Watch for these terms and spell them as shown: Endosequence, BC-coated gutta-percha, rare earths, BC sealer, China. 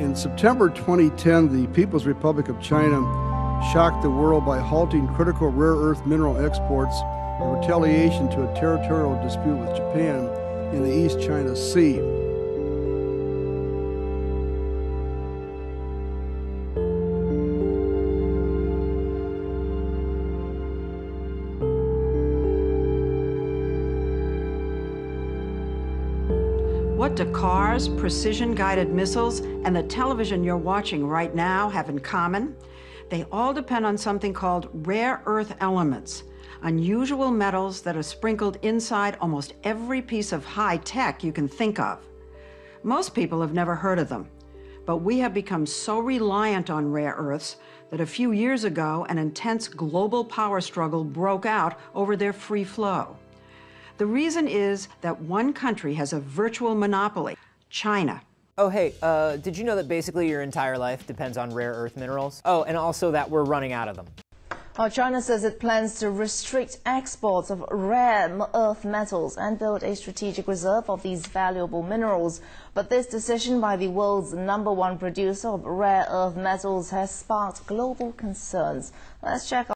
In September 2010, the People's Republic of China shocked the world by halting critical rare earth mineral exports in retaliation to a territorial dispute with Japan in the East China Sea. What do cars, precision-guided missiles, and the television you're watching right now have in common? They all depend on something called rare earth elements, unusual metals that are sprinkled inside almost every piece of high tech you can think of. Most people have never heard of them, but we have become so reliant on rare earths that a few years ago, an intense global power struggle broke out over their free flow. The reason is that one country has a virtual monopoly, China. Oh, hey, did you know that basically your entire life depends on rare earth minerals? Oh, and also that we're running out of them. Well, China says it plans to restrict exports of rare earth metals and build a strategic reserve of these valuable minerals. But this decision by the world's #1 producer of rare earth metals has sparked global concerns. Let's check